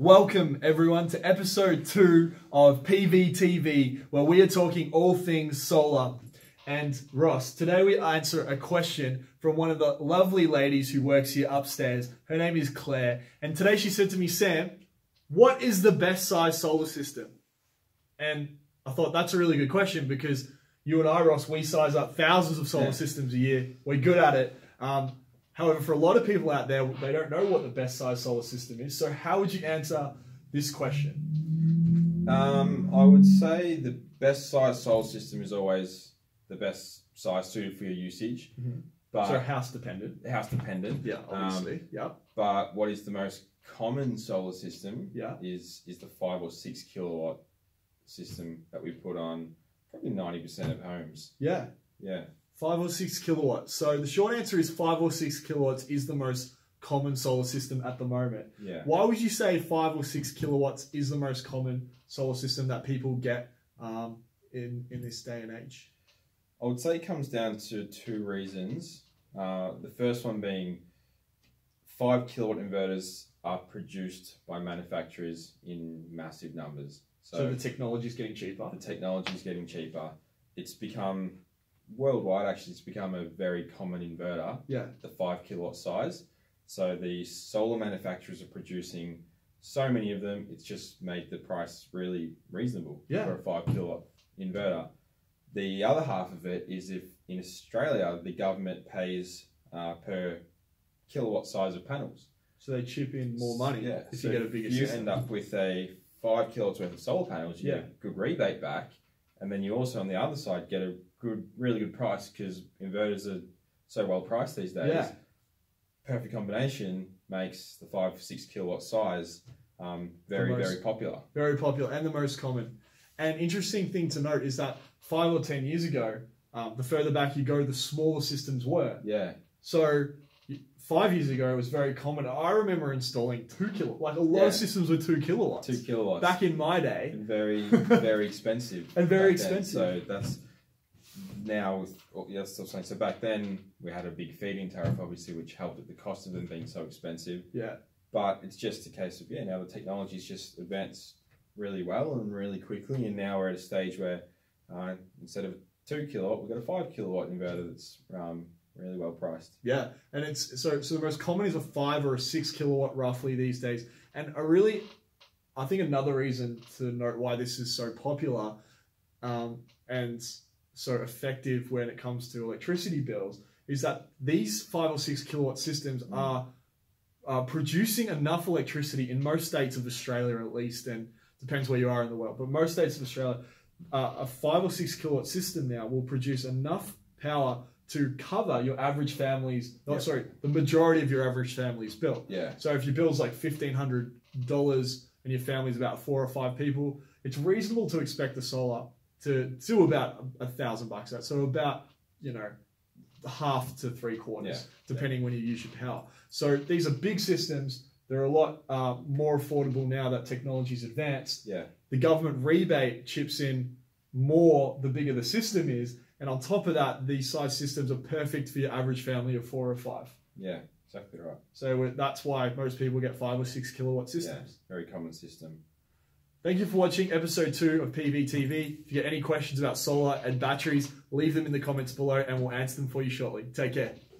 Welcome everyone to episode 2 of PVTV, where we are talking all things solar. And Ross, today we answer a question from one of the lovely ladies who works here upstairs. Her name is Clare, and today she said to me, "Sam, what is the best size solar system?" And I thought that's a really good question because you and I, Ross, we size up thousands of solar systems a year. We're good at it. However, for a lot of people out there, they don't know what the best size solar system is. So how would you answer this question? I would say the best size solar system is always the best size suited for your usage. Mm-hmm. But so house dependent. House dependent. Yeah, obviously. But what is the most common solar system is the 5 or 6 kilowatt system that we put on probably 90% of homes. Yeah. Yeah. 5 or 6 kilowatts. So the short answer is 5 or 6 kilowatts is the most common solar system at the moment. Yeah. Why would you say 5 or 6 kilowatts is the most common solar system that people get in this day and age? I would say it comes down to two reasons. The first one being 5 kilowatt inverters are produced by manufacturers in massive numbers. So the technology is getting cheaper. The technology is getting cheaper. It's become worldwide, actually, it's become a very common inverter, the 5 kilowatt size. So the solar manufacturers are producing so many of them, it's just made the price really reasonable for a 5 kilowatt inverter. The other half of it is if in Australia, the government pays per kilowatt size of panels. So they chip in more money if you get a bigger system. If you end up with a 5 kilowatts worth of solar panels, you get a good rebate back. And then you also, on the other side, get a really good price because inverters are so well priced these days. Yeah. Perfect combination makes the 5 or 6 kilowatt size very popular. Very popular and the most common. An interesting thing to note is that 5 or 10 years ago, the further back you go, the smaller systems were. Yeah. So 5 years ago, it was very common. I remember installing 2 kilowatt. Like a lot of systems were 2 kilowatts. 2 kilowatts. Back in my day. And very, very expensive. And very expensive. Then. So that's... Now, so back then we had a big feed-in tariff, obviously, which helped with the cost of them being so expensive. Yeah. But it's just a case of, now the technology's just advanced really well and really quickly. And now we're at a stage where instead of 2 kilowatt, we've got a 5 kilowatt inverter that's really well priced. Yeah. And it's so the most common is a 5 or a 6 kilowatt roughly these days. And I think another reason to note why this is so popular and so effective when it comes to electricity bills is that these 5 or 6 kilowatt systems are producing enough electricity in most states of Australia, at least, and depends where you are in the world, but most states of Australia, a 5 or 6 kilowatt system now will produce enough power to cover your average family's, the majority of your average family's bill. Yeah. So if your bill's like $1,500 and your family's about 4 or 5 people, it's reasonable to expect the solar to do about $1,000 out. So about, half to 3/4, depending when you use your power. So these are big systems. They're a lot more affordable now that technology's advanced. Yeah. The government rebate chips in more the bigger the system is. And on top of that, these size systems are perfect for your average family of 4 or 5. Yeah, exactly right. So that's why most people get 5 or 6 kilowatt systems. Yeah, very common system. Thank you for watching episode 2 of PVTV. If you get any questions about solar and batteries, leave them in the comments below and we'll answer them for you shortly. Take care.